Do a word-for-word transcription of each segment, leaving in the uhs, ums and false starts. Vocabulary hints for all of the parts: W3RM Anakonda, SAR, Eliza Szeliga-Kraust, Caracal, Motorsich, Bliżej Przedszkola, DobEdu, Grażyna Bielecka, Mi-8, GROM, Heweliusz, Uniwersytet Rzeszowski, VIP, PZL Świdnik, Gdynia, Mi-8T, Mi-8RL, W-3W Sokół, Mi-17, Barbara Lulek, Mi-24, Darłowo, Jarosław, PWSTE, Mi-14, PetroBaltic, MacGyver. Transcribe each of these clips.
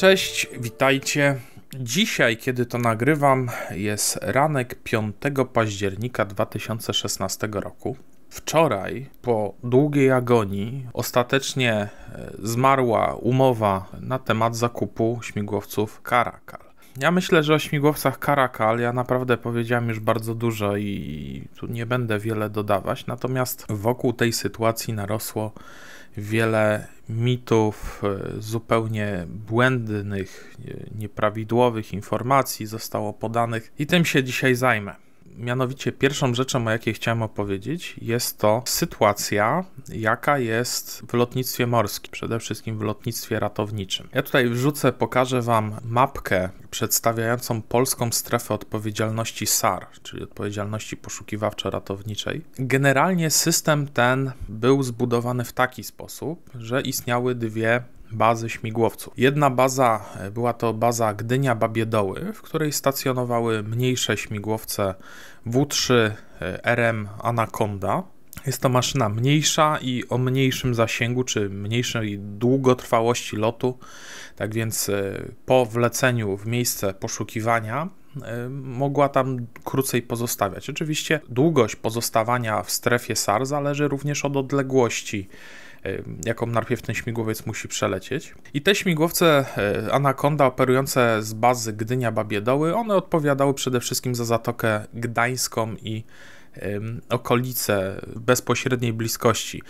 Cześć, witajcie. Dzisiaj, kiedy to nagrywam, jest ranek piątego października dwa tysiące szesnastego roku. Wczoraj, po długiej agonii, ostatecznie zmarła umowa na temat zakupu śmigłowców Caracal. Ja myślę, że o śmigłowcach Caracal ja naprawdę powiedziałem już bardzo dużo i tu nie będę wiele dodawać, natomiast wokół tej sytuacji narosło wiele mitów, zupełnie błędnych, nieprawidłowych informacji zostało podanych i tym się dzisiaj zajmę. Mianowicie pierwszą rzeczą, o jakiej chciałem opowiedzieć, jest to sytuacja, jaka jest w lotnictwie morskim, przede wszystkim w lotnictwie ratowniczym. Ja tutaj wrzucę, pokażę Wam mapkę przedstawiającą polską strefę odpowiedzialności S A R, czyli odpowiedzialności poszukiwawczo-ratowniczej. Generalnie system ten był zbudowany w taki sposób, że istniały dwie bazy śmigłowców. Jedna baza była to baza Gdynia-Babie Doły, w której stacjonowały mniejsze śmigłowce W trzy R M Anakonda. Jest to maszyna mniejsza i o mniejszym zasięgu, czy mniejszej długotrwałości lotu. Tak więc po wleceniu w miejsce poszukiwania mogła tam krócej pozostawiać. Oczywiście długość pozostawania w strefie S A R zależy również od odległości, jaką najpierw ten śmigłowiec musi przelecieć. I te śmigłowce Anakonda operujące z bazy Gdynia-Babie Doły, one odpowiadały przede wszystkim za Zatokę Gdańską i ym, okolice bezpośredniej bliskości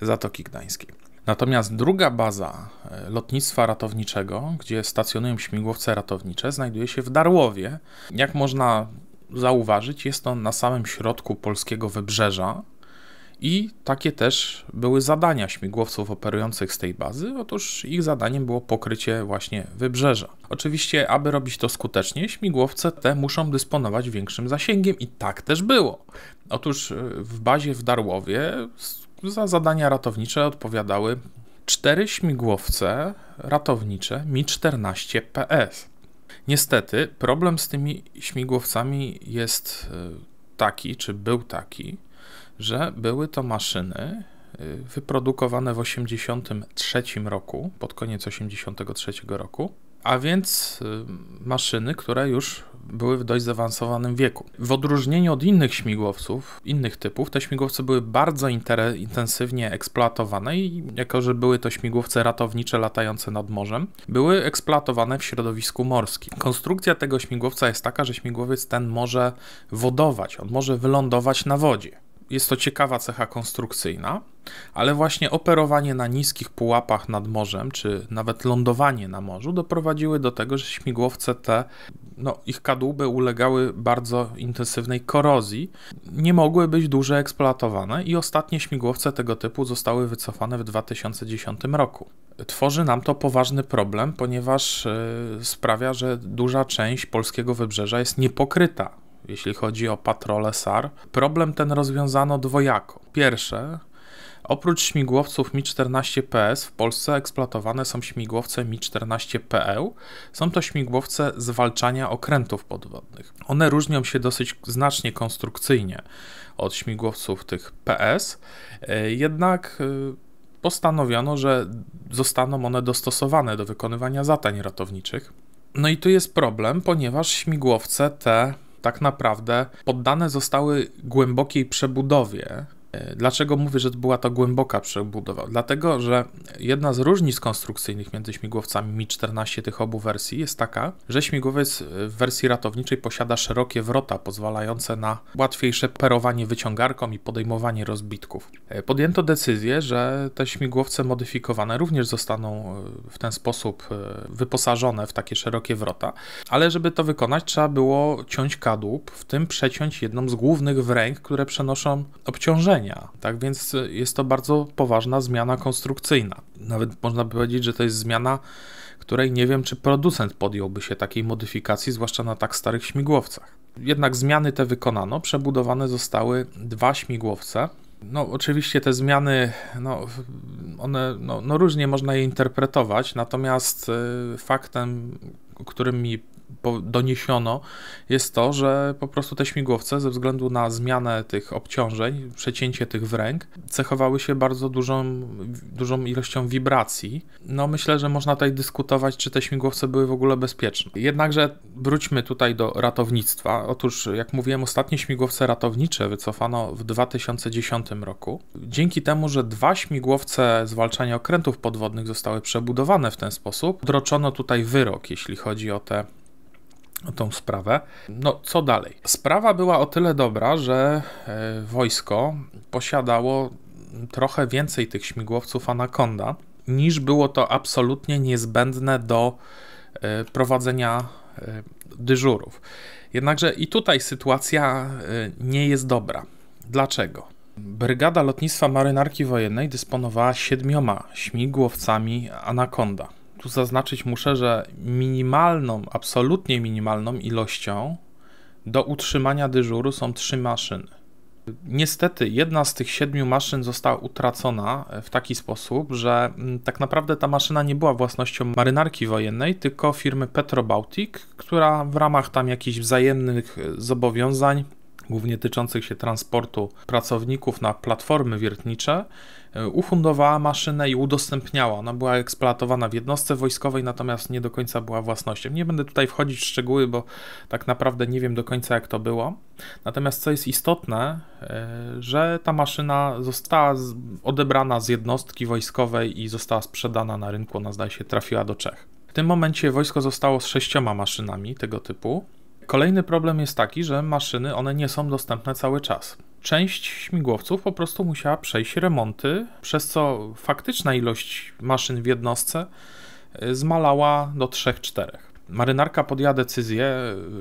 Zatoki Gdańskiej. Natomiast druga baza lotnictwa ratowniczego, gdzie stacjonują śmigłowce ratownicze, znajduje się w Darłowie. Jak można zauważyć, jest on na samym środku polskiego wybrzeża. I takie też były zadania śmigłowców operujących z tej bazy. Otóż ich zadaniem było pokrycie właśnie wybrzeża. Oczywiście, aby robić to skutecznie, śmigłowce te muszą dysponować większym zasięgiem i tak też było. Otóż w bazie w Darłowie za zadania ratownicze odpowiadały cztery śmigłowce ratownicze Mi czternaście P S. Niestety problem z tymi śmigłowcami jest taki, czy był taki, że były to maszyny wyprodukowane w tysiąc dziewięćset osiemdziesiątym trzecim roku, pod koniec tysiąc dziewięćset osiemdziesiątego trzeciego roku, a więc maszyny, które już były w dość zaawansowanym wieku. W odróżnieniu od innych śmigłowców, innych typów, te śmigłowce były bardzo intensywnie eksploatowane i jako, że były to śmigłowce ratownicze latające nad morzem, były eksploatowane w środowisku morskim. Konstrukcja tego śmigłowca jest taka, że śmigłowiec ten może wodować, on może wylądować na wodzie. Jest to ciekawa cecha konstrukcyjna, ale właśnie operowanie na niskich pułapach nad morzem, czy nawet lądowanie na morzu doprowadziły do tego, że śmigłowce te, no, ich kadłuby ulegały bardzo intensywnej korozji, nie mogły być dłużej eksploatowane i ostatnie śmigłowce tego typu zostały wycofane w dwa tysiące dziesiątym roku. Tworzy nam to poważny problem, ponieważ yy, sprawia, że duża część polskiego wybrzeża jest niepokryta, jeśli chodzi o patrole S A R. Problem ten rozwiązano dwojako. Pierwsze, oprócz śmigłowców Mi czternaście P S w Polsce eksploatowane są śmigłowce Mi czternaście P L. Są to śmigłowce zwalczania okrętów podwodnych. One różnią się dosyć znacznie konstrukcyjnie od śmigłowców tych P S, jednak postanowiono, że zostaną one dostosowane do wykonywania zadań ratowniczych. No i tu jest problem, ponieważ śmigłowce te tak naprawdę poddane zostały głębokiej przebudowie. Dlaczego mówię, że była to głęboka przebudowa? Dlatego, że jedna z różnic konstrukcyjnych między śmigłowcami Mi czternaście tych obu wersji jest taka, że śmigłowiec w wersji ratowniczej posiada szerokie wrota pozwalające na łatwiejsze perowanie wyciągarką i podejmowanie rozbitków. Podjęto decyzję, że te śmigłowce modyfikowane również zostaną w ten sposób wyposażone w takie szerokie wrota, ale żeby to wykonać, trzeba było ciąć kadłub, w tym przeciąć jedną z głównych wręg, które przenoszą obciążenie. Tak więc jest to bardzo poważna zmiana konstrukcyjna. Nawet można by powiedzieć, że to jest zmiana, której nie wiem, czy producent podjąłby się takiej modyfikacji, zwłaszcza na tak starych śmigłowcach. Jednak zmiany te wykonano, przebudowane zostały dwa śmigłowce. No oczywiście te zmiany, no, one no, no różnie można je interpretować, natomiast faktem, którym mi doniesiono, jest to, że po prostu te śmigłowce ze względu na zmianę tych obciążeń, przecięcie tych wręg, cechowały się bardzo dużą, dużą ilością wibracji. No myślę, że można tutaj dyskutować, czy te śmigłowce były w ogóle bezpieczne. Jednakże wróćmy tutaj do ratownictwa. Otóż, jak mówiłem, ostatnie śmigłowce ratownicze wycofano w dwa tysiące dziesiątym roku. Dzięki temu, że dwa śmigłowce zwalczania okrętów podwodnych zostały przebudowane w ten sposób, odroczono tutaj wyrok, jeśli chodzi o te o tą sprawę. No, co dalej? Sprawa była o tyle dobra, że y, wojsko posiadało trochę więcej tych śmigłowców Anakonda, niż było to absolutnie niezbędne do y, prowadzenia y, dyżurów. Jednakże i tutaj sytuacja y, nie jest dobra. Dlaczego? Brygada Lotnictwa Marynarki Wojennej dysponowała siedmioma śmigłowcami Anakonda. Tu zaznaczyć muszę, że minimalną, absolutnie minimalną ilością do utrzymania dyżuru są trzy maszyny. Niestety jedna z tych siedmiu maszyn została utracona w taki sposób, że tak naprawdę ta maszyna nie była własnością Marynarki Wojennej, tylko firmy PetroBaltic, która w ramach tam jakichś wzajemnych zobowiązań, głównie tyczących się transportu pracowników na platformy wiertnicze, ufundowała maszynę i udostępniała. Ona była eksploatowana w jednostce wojskowej, natomiast nie do końca była własnością. Nie będę tutaj wchodzić w szczegóły, bo tak naprawdę nie wiem do końca, jak to było. Natomiast co jest istotne, że ta maszyna została odebrana z jednostki wojskowej i została sprzedana na rynku. Ona, zdaje się, trafiła do Czech. W tym momencie wojsko zostało z sześcioma maszynami tego typu. Kolejny problem jest taki, że maszyny, one nie są dostępne cały czas. Część śmigłowców po prostu musiała przejść remonty, przez co faktyczna ilość maszyn w jednostce zmalała do trzech czterech. Marynarka podjęła decyzję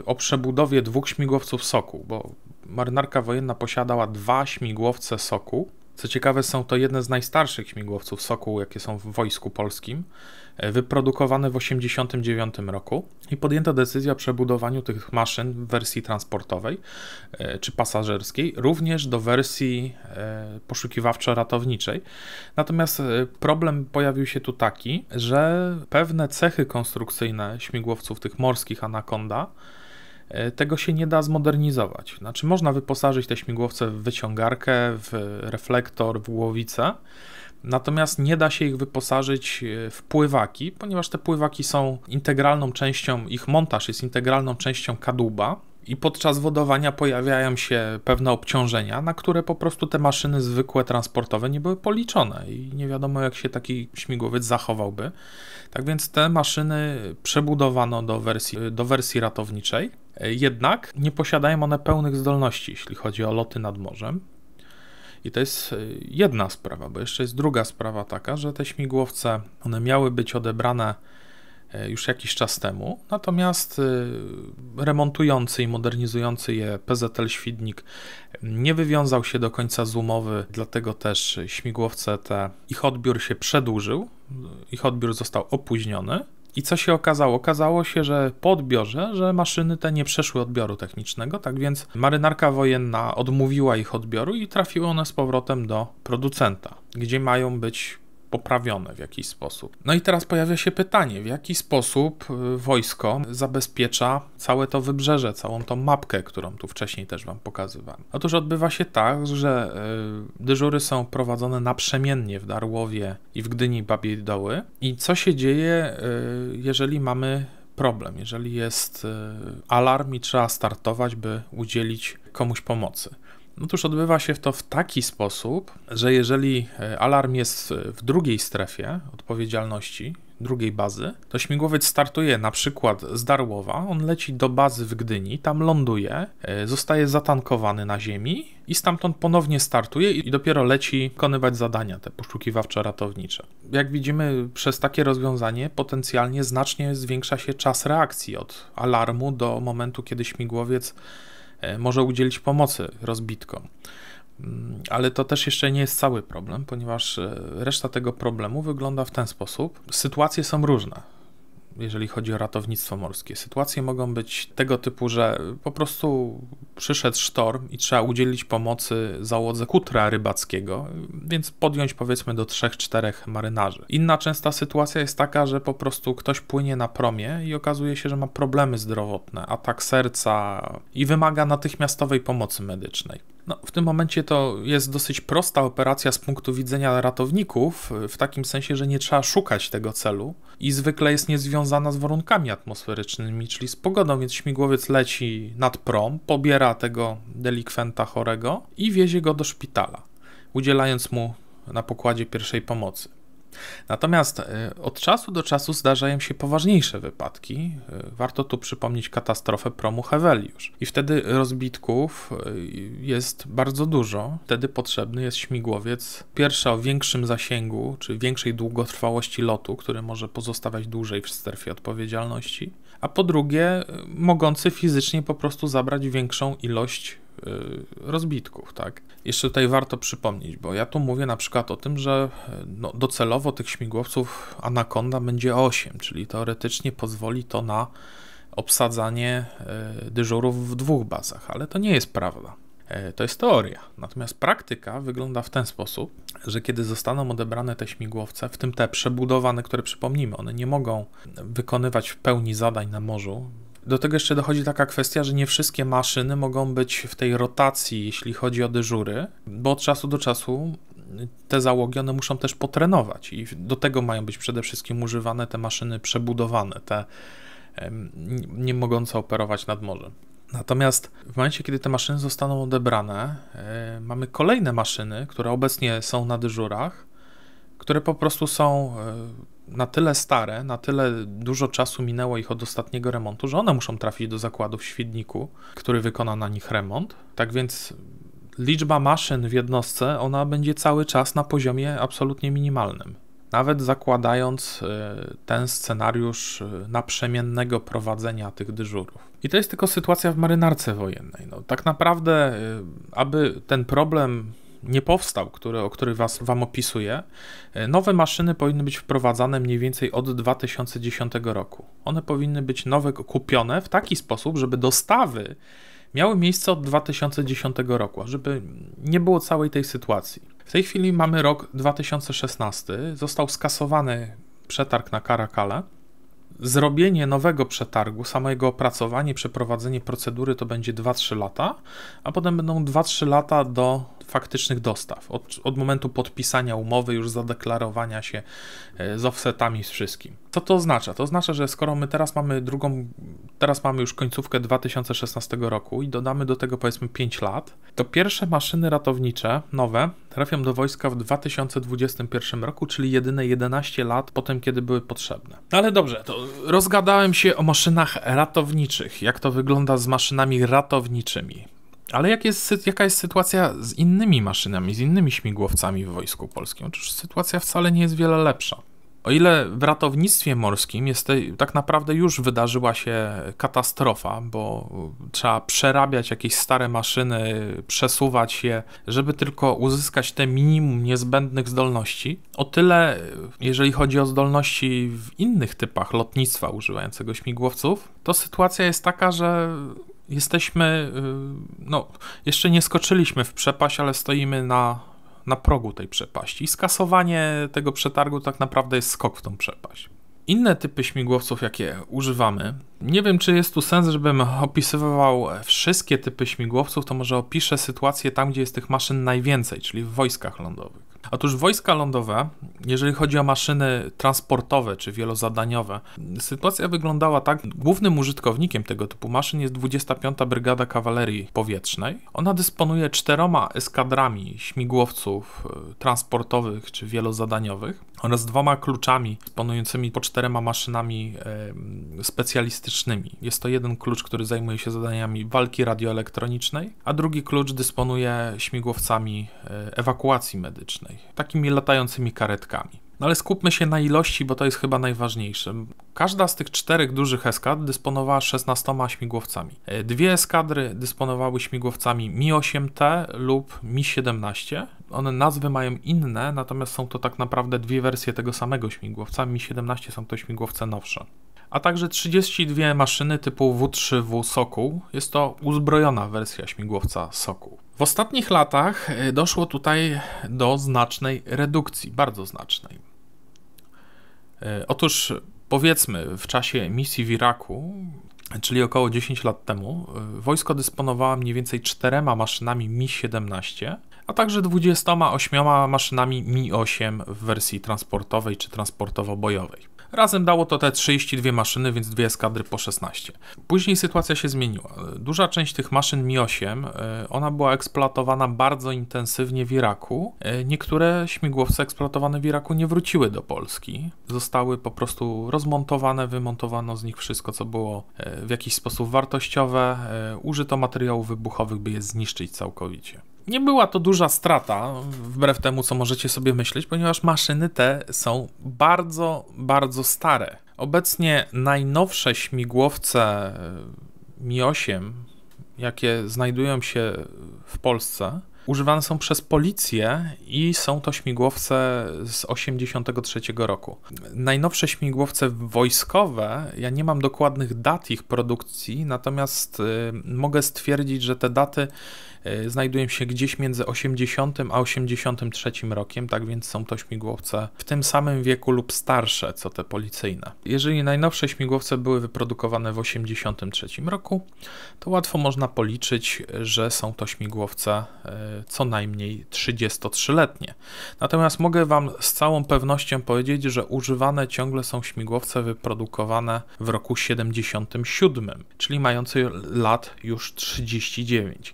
o przebudowie dwóch śmigłowców Sokół, bo Marynarka Wojenna posiadała dwa śmigłowce Sokół. Co ciekawe, są to jedne z najstarszych śmigłowców Sokół, jakie są w Wojsku Polskim, wyprodukowane w tysiąc dziewięćset osiemdziesiątym dziewiątym roku i podjęto decyzja o przebudowaniu tych maszyn w wersji transportowej czy pasażerskiej, również do wersji poszukiwawczo-ratowniczej. Natomiast problem pojawił się tu taki, że pewne cechy konstrukcyjne śmigłowców tych morskich Anakonda, tego się nie da zmodernizować. Znaczy, można wyposażyć te śmigłowce w wyciągarkę, w reflektor, w głowicę, natomiast nie da się ich wyposażyć w pływaki, ponieważ te pływaki są integralną częścią, ich montaż jest integralną częścią kadłuba i podczas wodowania pojawiają się pewne obciążenia, na które po prostu te maszyny zwykłe, transportowe nie były policzone i nie wiadomo, jak się taki śmigłowiec zachowałby. Tak więc te maszyny przebudowano do wersji, do wersji ratowniczej, jednak nie posiadają one pełnych zdolności, jeśli chodzi o loty nad morzem. I to jest jedna sprawa, bo jeszcze jest druga sprawa taka, że te śmigłowce, one miały być odebrane już jakiś czas temu, natomiast remontujący i modernizujący je P Z L Świdnik nie wywiązał się do końca z umowy, dlatego też śmigłowce te, ich odbiór się przedłużył, ich odbiór został opóźniony. I co się okazało? Okazało się, że po odbiorze, że maszyny te nie przeszły odbioru technicznego, tak więc Marynarka Wojenna odmówiła ich odbioru i trafiły one z powrotem do producenta, gdzie mają być poprawione w jakiś sposób. No i teraz pojawia się pytanie, w jaki sposób wojsko zabezpiecza całe to wybrzeże, całą tą mapkę, którą tu wcześniej też wam pokazywałem. Otóż odbywa się tak, że dyżury są prowadzone naprzemiennie w Darłowie i w Gdyni i Babiej Doły. I co się dzieje, jeżeli mamy problem, jeżeli jest alarm i trzeba startować, by udzielić komuś pomocy? Otóż odbywa się to w taki sposób, że jeżeli alarm jest w drugiej strefie odpowiedzialności, drugiej bazy, to śmigłowiec startuje na przykład z Darłowa, on leci do bazy w Gdyni, tam ląduje, zostaje zatankowany na ziemi i stamtąd ponownie startuje i dopiero leci wykonywać zadania te poszukiwawczo-ratownicze. Jak widzimy, przez takie rozwiązanie potencjalnie znacznie zwiększa się czas reakcji od alarmu do momentu, kiedy śmigłowiec może udzielić pomocy rozbitkom. Ale to też jeszcze nie jest cały problem, ponieważ reszta tego problemu wygląda w ten sposób. Sytuacje są różne. jeżeli chodzi o ratownictwo morskie. Sytuacje mogą być tego typu, że po prostu przyszedł sztorm i trzeba udzielić pomocy załodze kutra rybackiego, więc podjąć powiedzmy do trzech, czterech marynarzy. Inna częsta sytuacja jest taka, że po prostu ktoś płynie na promie i okazuje się, że ma problemy zdrowotne, atak serca i wymaga natychmiastowej pomocy medycznej. No, w tym momencie to jest dosyć prosta operacja z punktu widzenia ratowników, w takim sensie, że nie trzeba szukać tego celu i zwykle jest niezwiązana z warunkami atmosferycznymi, czyli z pogodą, więc śmigłowiec leci nad prom, pobiera tego delikwenta chorego i wiezie go do szpitala, udzielając mu na pokładzie pierwszej pomocy. Natomiast od czasu do czasu zdarzają się poważniejsze wypadki. Warto tu przypomnieć katastrofę promu Heweliusz. I wtedy rozbitków jest bardzo dużo. Wtedy potrzebny jest śmigłowiec. Pierwsza o większym zasięgu, czy większej długotrwałości lotu, który może pozostawać dłużej w strefie odpowiedzialności. A po drugie, mogący fizycznie po prostu zabrać większą ilość rozbitków, tak? Jeszcze tutaj warto przypomnieć, bo ja tu mówię na przykład o tym, że no docelowo tych śmigłowców Anakonda będzie osiem, czyli teoretycznie pozwoli to na obsadzanie dyżurów w dwóch bazach, ale to nie jest prawda. To jest teoria. Natomiast praktyka wygląda w ten sposób, że kiedy zostaną odebrane te śmigłowce, w tym te przebudowane, które przypomnimy, one nie mogą wykonywać w pełni zadań na morzu. Do tego jeszcze dochodzi taka kwestia, że nie wszystkie maszyny mogą być w tej rotacji, jeśli chodzi o dyżury, bo od czasu do czasu te załogi one muszą też potrenować i do tego mają być przede wszystkim używane te maszyny przebudowane, te nie mogące operować nad morzem. Natomiast w momencie, kiedy te maszyny zostaną odebrane, mamy kolejne maszyny, które obecnie są na dyżurach, które po prostu są na tyle stare, na tyle dużo czasu minęło ich od ostatniego remontu, że one muszą trafić do zakładu w Świdniku, który wykona na nich remont. Tak więc liczba maszyn w jednostce, ona będzie cały czas na poziomie absolutnie minimalnym. Nawet zakładając ten scenariusz naprzemiennego prowadzenia tych dyżurów. I to jest tylko sytuacja w marynarce wojennej. No, tak naprawdę, aby ten problem nie powstał, który, o który was, wam opisuję, nowe maszyny powinny być wprowadzane mniej więcej od dwa tysiące dziesiątego roku. One powinny być nowe, kupione w taki sposób, żeby dostawy miały miejsce od dwa tysiące dziesiątego roku, żeby nie było całej tej sytuacji. W tej chwili mamy rok dwa tysiące szesnasty, został skasowany przetarg na Caracale. Zrobienie nowego przetargu, samo jego opracowanie, przeprowadzenie procedury to będzie dwa trzy lata, a potem będą dwa trzy lata do faktycznych dostaw. Od, od momentu podpisania umowy, już zadeklarowania się z offsetami, z wszystkim. Co to oznacza? To oznacza, że skoro my teraz mamy drugą, teraz mamy już końcówkę dwa tysiące szesnastego roku i dodamy do tego powiedzmy pięć lat, to pierwsze maszyny ratownicze nowe trafią do wojska w dwa tysiące dwudziestym pierwszym roku, czyli jedyne jedenaście lat po tym, kiedy były potrzebne. No ale dobrze, to rozgadałem się o maszynach ratowniczych, jak to wygląda z maszynami ratowniczymi. Ale jak jest, jaka jest sytuacja z innymi maszynami, z innymi śmigłowcami w Wojsku Polskim? Otóż sytuacja wcale nie jest wiele lepsza. O ile w ratownictwie morskim jest, tak naprawdę już wydarzyła się katastrofa, bo trzeba przerabiać jakieś stare maszyny, przesuwać je, żeby tylko uzyskać te minimum niezbędnych zdolności, o tyle jeżeli chodzi o zdolności w innych typach lotnictwa używającego śmigłowców, to sytuacja jest taka, że jesteśmy, no jeszcze nie skoczyliśmy w przepaść, ale stoimy na na progu tej przepaści i skasowanie tego przetargu tak naprawdę jest skok w tą przepaść. Inne typy śmigłowców, jakie używamy, nie wiem, czy jest tu sens, żebym opisywał wszystkie typy śmigłowców, to może opiszę sytuację tam, gdzie jest tych maszyn najwięcej, czyli w wojskach lądowych. Otóż wojska lądowe, jeżeli chodzi o maszyny transportowe czy wielozadaniowe, sytuacja wyglądała tak, głównym użytkownikiem tego typu maszyn jest dwudziesta piąta Brygada Kawalerii Powietrznej. Ona dysponuje czteroma eskadrami śmigłowców transportowych czy wielozadaniowych oraz dwoma kluczami dysponującymi po czterema maszynami e, specjalistycznymi. Jest to jeden klucz, który zajmuje się zadaniami walki radioelektronicznej, a drugi klucz dysponuje śmigłowcami e, ewakuacji medycznej. Takimi latającymi karetkami. No ale skupmy się na ilości, bo to jest chyba najważniejsze. Każda z tych czterech dużych eskadr dysponowała szesnastoma śmigłowcami. Dwie eskadry dysponowały śmigłowcami Mi osiem T lub Mi siedemnaście. One nazwy mają inne, natomiast są to tak naprawdę dwie wersje tego samego śmigłowca. Mi siedemnaście są to śmigłowce nowsze. a także trzydzieści dwie maszyny typu W trzy W Sokół. Jest to uzbrojona wersja śmigłowca Sokół. W ostatnich latach doszło tutaj do znacznej redukcji, bardzo znacznej. Otóż powiedzmy w czasie misji w Iraku, czyli około dziesięć lat temu, wojsko dysponowało mniej więcej czterema maszynami Mi siedemnaście, a także dwudziestoma ośmioma maszynami Mi osiem w wersji transportowej czy transportowo-bojowej. Razem dało to te trzydzieści dwie maszyny, więc dwie eskadry po szesnaście. Później sytuacja się zmieniła. Duża część tych maszyn Mi osiem, ona była eksploatowana bardzo intensywnie w Iraku. Niektóre śmigłowce eksploatowane w Iraku nie wróciły do Polski. Zostały po prostu rozmontowane, wymontowano z nich wszystko, co było w jakiś sposób wartościowe. Użyto materiałów wybuchowych, by je zniszczyć całkowicie. Nie była to duża strata, wbrew temu, co możecie sobie myśleć, ponieważ maszyny te są bardzo, bardzo stare. Obecnie najnowsze śmigłowce Mi osiem, jakie znajdują się w Polsce, używane są przez policję i są to śmigłowce z osiemdziesiątego trzeciego roku. Najnowsze śmigłowce wojskowe, ja nie mam dokładnych dat ich produkcji, natomiast y, mogę stwierdzić, że te daty y, znajdują się gdzieś między osiemdziesiątym a osiemdziesiątym trzecim rokiem, tak więc są to śmigłowce w tym samym wieku lub starsze, co te policyjne. Jeżeli najnowsze śmigłowce były wyprodukowane w osiemdziesiątym trzecim roku, to łatwo można policzyć, że są to śmigłowce y, co najmniej trzydziestotrzyletnie. Natomiast mogę Wam z całą pewnością powiedzieć, że używane ciągle są śmigłowce wyprodukowane w roku siedemdziesiątym siódmym, czyli mające lat już trzydzieści dziewięć.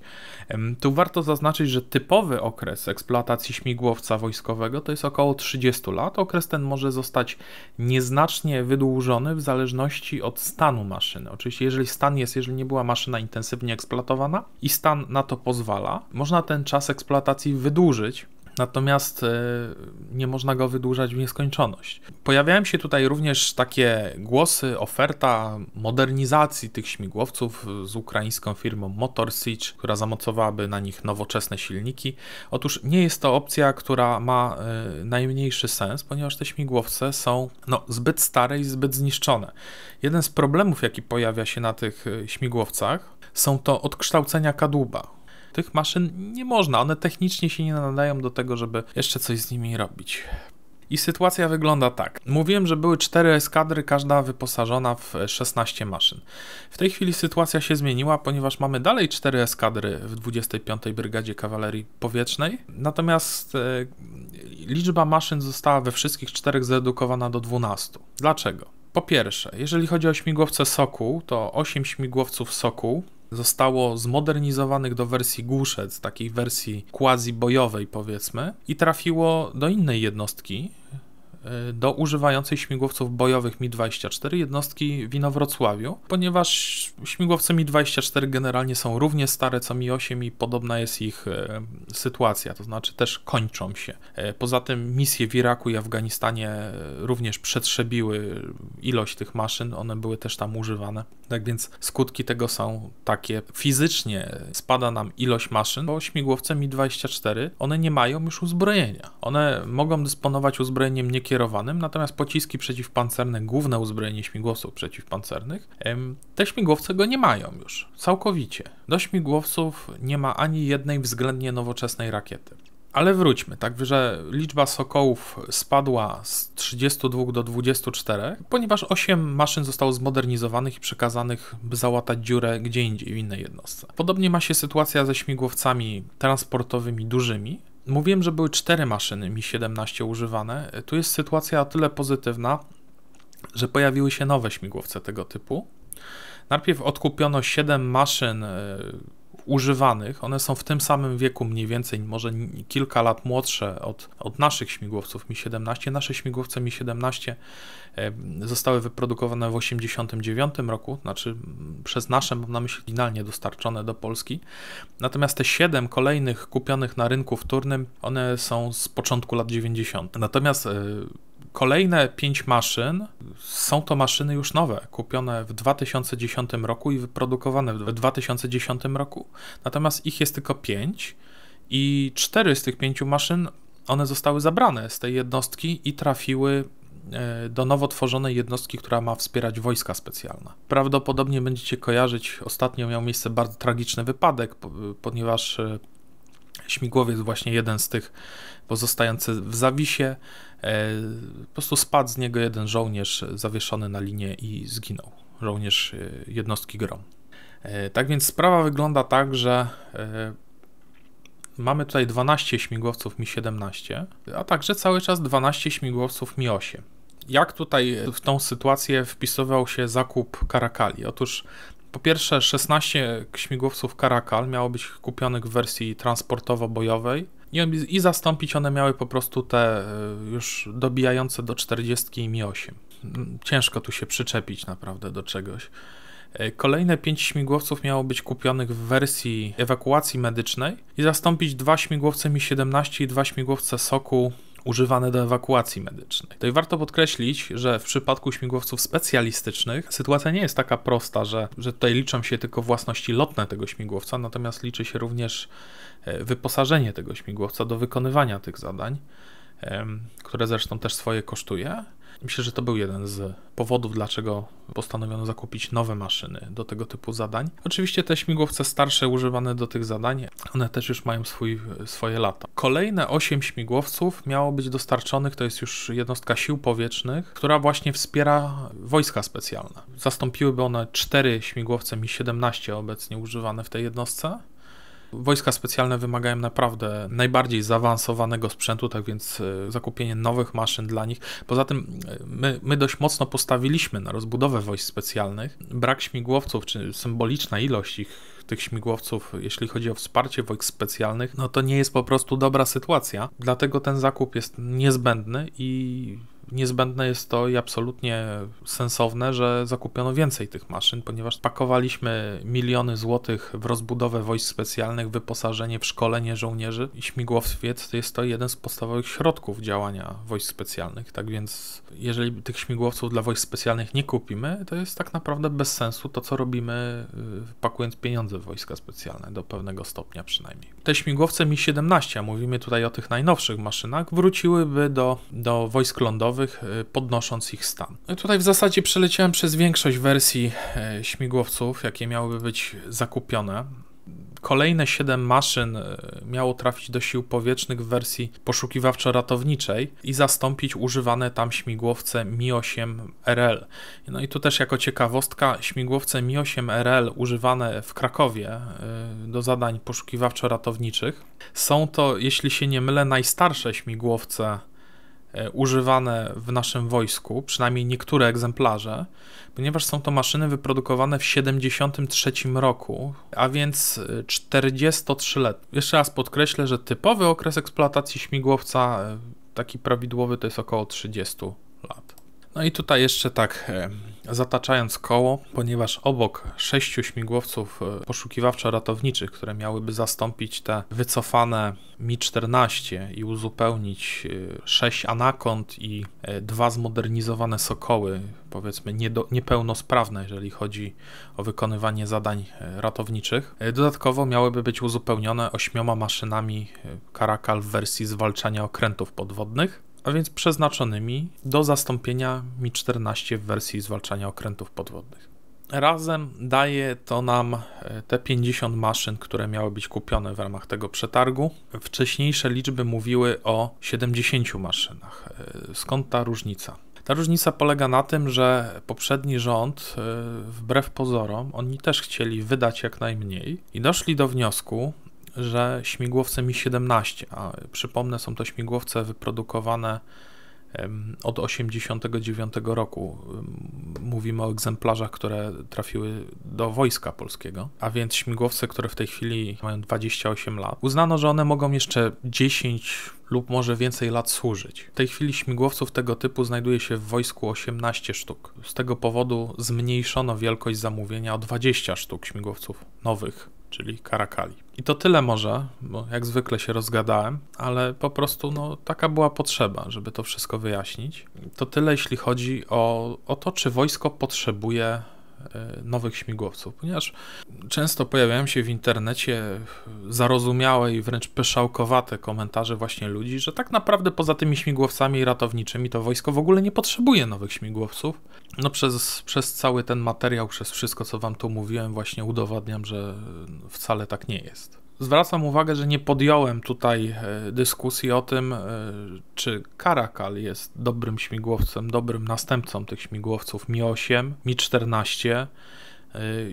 Tu warto zaznaczyć, że typowy okres eksploatacji śmigłowca wojskowego to jest około trzydziestu lat. Okres ten może zostać nieznacznie wydłużony w zależności od stanu maszyny. Oczywiście jeżeli stan jest, jeżeli nie była maszyna intensywnie eksploatowana i stan na to pozwala, można ten czas eksploatacji wydłużyć, natomiast nie można go wydłużać w nieskończoność. Pojawiają się tutaj również takie głosy, oferta modernizacji tych śmigłowców z ukraińską firmą Motorsich, która zamocowałaby na nich nowoczesne silniki. Otóż nie jest to opcja, która ma najmniejszy sens, ponieważ te śmigłowce są no, zbyt stare i zbyt zniszczone. Jeden z problemów, jaki pojawia się na tych śmigłowcach, są to odkształcenia kadłuba. Tych maszyn nie można, one technicznie się nie nadają do tego, żeby jeszcze coś z nimi robić. I sytuacja wygląda tak. Mówiłem, że były cztery eskadry, każda wyposażona w szesnaście maszyn. W tej chwili sytuacja się zmieniła, ponieważ mamy dalej cztery eskadry w dwudziestej piątej Brygadzie Kawalerii Powietrznej, natomiast e, liczba maszyn została we wszystkich czterech zredukowana do dwunastu. Dlaczego? Po pierwsze, jeżeli chodzi o śmigłowce Sokół, to osiem śmigłowców Sokół zostało zmodernizowanych do wersji Głuszec, takiej wersji quasi-bojowej powiedzmy, i trafiło do innej jednostki, do używającej śmigłowców bojowych Mi dwadzieścia cztery, jednostki w Inowrocławiu, ponieważ śmigłowce Mi dwadzieścia cztery generalnie są równie stare co Mi osiem i podobna jest ich sytuacja, to znaczy też kończą się. Poza tym misje w Iraku i Afganistanie również przetrzebiły ilość tych maszyn, one były też tam używane, tak więc skutki tego są takie. Fizycznie spada nam ilość maszyn, bo śmigłowce Mi dwadzieścia cztery, one nie mają już uzbrojenia. One mogą dysponować uzbrojeniem niekierowanym, natomiast pociski przeciwpancerne, główne uzbrojenie śmigłowców przeciwpancernych, te śmigłowce go nie mają już całkowicie. Do śmigłowców nie ma ani jednej względnie nowoczesnej rakiety. Ale wróćmy, tak że liczba Sokołów spadła z trzydziestu dwóch do dwudziestu czterech, ponieważ osiem maszyn zostało zmodernizowanych i przekazanych, by załatać dziurę gdzie indziej, w innej jednostce. Podobnie ma się sytuacja ze śmigłowcami transportowymi dużymi. Mówiłem, że były cztery maszyny Mi siedemnaście używane. Tu jest sytuacja o tyle pozytywna, że pojawiły się nowe śmigłowce tego typu. Najpierw odkupiono siedem maszyn używanych. One są w tym samym wieku mniej więcej, może kilka lat młodsze od, od naszych śmigłowców Mi siedemnaście. Nasze śmigłowce Mi siedemnaście zostały wyprodukowane w osiemdziesiątym dziewiątym roku, znaczy przez nasze, mam na myśli, finalnie dostarczone do Polski. Natomiast te siedem kolejnych kupionych na rynku wtórnym, one są z początku lat dziewięćdziesiątych. Natomiast kolejne pięć maszyn są to maszyny już nowe, kupione w dwa tysiące dziesiątym roku i wyprodukowane w dwa tysiące dziesiątym roku. Natomiast ich jest tylko pięć i cztery z tych pięciu maszyn, one zostały zabrane z tej jednostki i trafiły do nowo tworzonej jednostki, która ma wspierać wojska specjalne. Prawdopodobnie będziecie kojarzyć, ostatnio miał miejsce bardzo tragiczny wypadek, ponieważ śmigłowiec, właśnie jeden z tych pozostający w zawisie, po prostu spadł z niego jeden żołnierz zawieszony na linie i zginął. Żołnierz jednostki GROM. Tak więc sprawa wygląda tak, że mamy tutaj dwanaście śmigłowców Mi siedemnaście, a także cały czas dwanaście śmigłowców Mi osiem. Jak tutaj w tą sytuację wpisywał się zakup Caracali? Otóż po pierwsze szesnaście śmigłowców Caracal miało być kupionych w wersji transportowo-bojowej i, i zastąpić one miały po prostu te już dobijające do czterdziestki Mi osiem. Ciężko tu się przyczepić naprawdę do czegoś. Kolejne pięć śmigłowców miało być kupionych w wersji ewakuacji medycznej i zastąpić dwa śmigłowce Mi siedemnaście i dwa śmigłowce Sokół używane do ewakuacji medycznej. To i warto podkreślić, że w przypadku śmigłowców specjalistycznych sytuacja nie jest taka prosta, że, że tutaj liczą się tylko własności lotne tego śmigłowca, natomiast liczy się również wyposażenie tego śmigłowca do wykonywania tych zadań, które zresztą też swoje kosztuje. Myślę, że to był jeden z powodów, dlaczego postanowiono zakupić nowe maszyny do tego typu zadań. Oczywiście te śmigłowce starsze używane do tych zadań, one też już mają swój, swoje lata. Kolejne osiem śmigłowców miało być dostarczonych, to jest już jednostka sił powietrznych, która właśnie wspiera wojska specjalne. Zastąpiłyby one cztery śmigłowce Mi siedemnaście obecnie używane w tej jednostce. Wojska specjalne wymagają naprawdę najbardziej zaawansowanego sprzętu, tak więc zakupienie nowych maszyn dla nich. Poza tym my, my dość mocno postawiliśmy na rozbudowę wojsk specjalnych. Brak śmigłowców, czy symboliczna ilość ich, tych śmigłowców, jeśli chodzi o wsparcie wojsk specjalnych, no to nie jest po prostu dobra sytuacja. Dlatego ten zakup jest niezbędny i niezbędne jest to i absolutnie sensowne, że zakupiono więcej tych maszyn, ponieważ pakowaliśmy miliony złotych w rozbudowę wojsk specjalnych, wyposażenie, w szkolenie żołnierzy i śmigłowiec jest to jeden z podstawowych środków działania wojsk specjalnych. Tak więc jeżeli tych śmigłowców dla wojsk specjalnych nie kupimy, to jest tak naprawdę bez sensu to, co robimy, pakując pieniądze w wojska specjalne, do pewnego stopnia przynajmniej. Te śmigłowce Mi siedemnaście, a mówimy tutaj o tych najnowszych maszynach, wróciłyby do, do wojsk lądowych, podnosząc ich stan. Tutaj w zasadzie przeleciałem przez większość wersji śmigłowców, jakie miałyby być zakupione. Kolejne siedem maszyn miało trafić do sił powietrznych w wersji poszukiwawczo-ratowniczej i zastąpić używane tam śmigłowce Mi osiem R L. No i tu też jako ciekawostka, śmigłowce Mi osiem R L używane w Krakowie do zadań poszukiwawczo-ratowniczych są to, jeśli się nie mylę, najstarsze śmigłowce używane w naszym wojsku, przynajmniej niektóre egzemplarze, ponieważ są to maszyny wyprodukowane w tysiąc dziewięćset siedemdziesiątym trzecim roku, a więc czterdziestotrzyletnie. Jeszcze raz podkreślę, że typowy okres eksploatacji śmigłowca, taki prawidłowy, to jest około trzydziestu lat. No i tutaj jeszcze tak zataczając koło, ponieważ obok sześciu śmigłowców poszukiwawczo-ratowniczych, które miałyby zastąpić te wycofane Mi czternaście i uzupełnić sześć Anakond i dwa zmodernizowane Sokoły, powiedzmy niedo, niepełnosprawne, jeżeli chodzi o wykonywanie zadań ratowniczych, dodatkowo miałyby być uzupełnione ośmioma maszynami Caracal w wersji zwalczania okrętów podwodnych, a więc przeznaczonymi do zastąpienia Mi czternaście w wersji zwalczania okrętów podwodnych. Razem daje to nam te pięćdziesiąt maszyn, które miały być kupione w ramach tego przetargu. Wcześniejsze liczby mówiły o siedemdziesięciu maszynach. Skąd ta różnica? Ta różnica polega na tym, że poprzedni rząd, wbrew pozorom, oni też chcieli wydać jak najmniej i doszli do wniosku, że śmigłowce Mi siedemnaście, a przypomnę, są to śmigłowce wyprodukowane od tysiąc dziewięćset osiemdziesiątego dziewiątego roku. Mówimy o egzemplarzach, które trafiły do Wojska Polskiego, a więc śmigłowce, które w tej chwili mają dwadzieścia osiem lat. Uznano, że one mogą jeszcze dziesięć lub może więcej lat służyć. W tej chwili śmigłowców tego typu znajduje się w wojsku osiemnaście sztuk. Z tego powodu zmniejszono wielkość zamówienia o dwadzieścia sztuk śmigłowców nowych, czyli Caracali. I to tyle może, bo jak zwykle się rozgadałem, ale po prostu no, taka była potrzeba, żeby to wszystko wyjaśnić. To tyle, jeśli chodzi o, o to, czy wojsko potrzebuje nowych śmigłowców, ponieważ często pojawiają się w internecie zarozumiałe i wręcz pyszałkowate komentarze właśnie ludzi, że tak naprawdę poza tymi śmigłowcami ratowniczymi to wojsko w ogóle nie potrzebuje nowych śmigłowców. No przez, przez cały ten materiał, przez wszystko, co wam tu mówiłem, właśnie udowadniam, że wcale tak nie jest. Zwracam uwagę, że nie podjąłem tutaj dyskusji o tym, czy Caracal jest dobrym śmigłowcem, dobrym następcą tych śmigłowców Mi osiem, Mi czternaście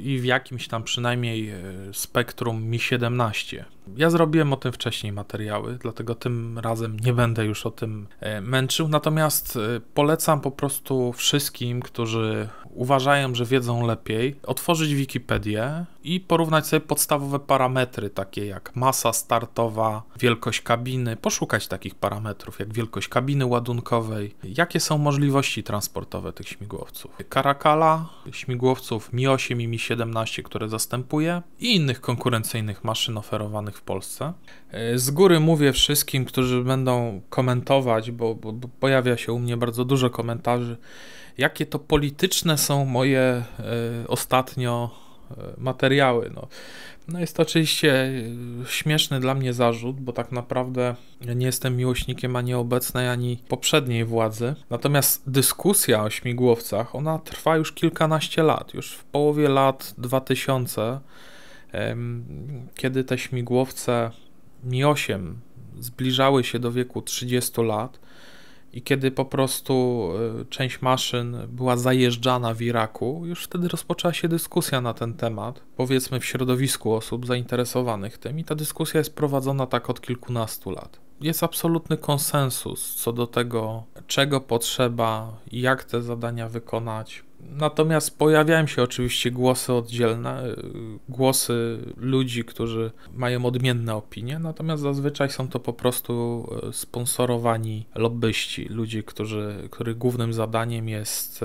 i w jakimś tam przynajmniej spektrum Mi siedemnaście. Ja zrobiłem o tym wcześniej materiały, dlatego tym razem nie będę już o tym męczył, natomiast polecam po prostu wszystkim, którzy uważają, że wiedzą lepiej, otworzyć Wikipedię i porównać sobie podstawowe parametry, takie jak masa startowa, wielkość kabiny, poszukać takich parametrów jak wielkość kabiny ładunkowej, jakie są możliwości transportowe tych śmigłowców. Caracala, śmigłowców Mi osiem i Mi siedemnaście, które zastępuje, i innych konkurencyjnych maszyn oferowanych w Polsce. Z góry mówię wszystkim, którzy będą komentować, bo, bo, bo pojawia się u mnie bardzo dużo komentarzy, jakie to polityczne są moje y, ostatnio y, materiały. No. no jest to oczywiście śmieszny dla mnie zarzut, bo tak naprawdę ja nie jestem miłośnikiem ani obecnej, ani poprzedniej władzy. Natomiast dyskusja o śmigłowcach, ona trwa już kilkanaście lat, już w połowie lat dwutysięcznych, kiedy te śmigłowce Mi osiem zbliżały się do wieku trzydziestu lat i kiedy po prostu część maszyn była zajeżdżana w Iraku, już wtedy rozpoczęła się dyskusja na ten temat, powiedzmy w środowisku osób zainteresowanych tym, i ta dyskusja jest prowadzona tak od kilkunastu lat. Jest absolutny konsensus co do tego, czego potrzeba i jak te zadania wykonać. Natomiast pojawiają się oczywiście głosy oddzielne, głosy ludzi, którzy mają odmienne opinie, natomiast zazwyczaj są to po prostu sponsorowani lobbyści, ludzi, którzy, których głównym zadaniem jest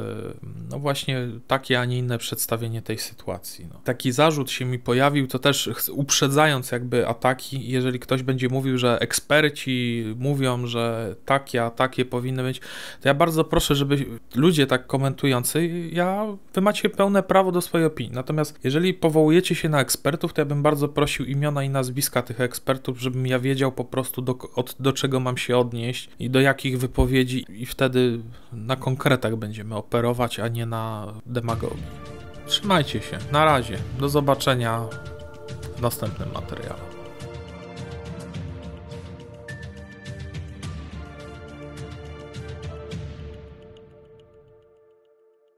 no właśnie takie, a nie inne przedstawienie tej sytuacji. No. Taki zarzut się mi pojawił, to też uprzedzając jakby ataki, jeżeli ktoś będzie mówił, że eksperci mówią, że takie, a takie powinny być, to ja bardzo proszę, żeby ludzie tak komentujący, Ja, wy macie pełne prawo do swojej opinii, natomiast jeżeli powołujecie się na ekspertów, to ja bym bardzo prosił imiona i nazwiska tych ekspertów, żebym ja wiedział po prostu do, od, do czego mam się odnieść i do jakich wypowiedzi, i wtedy na konkretach będziemy operować, a nie na demagogii. Trzymajcie się, na razie, do zobaczenia w następnym materiale.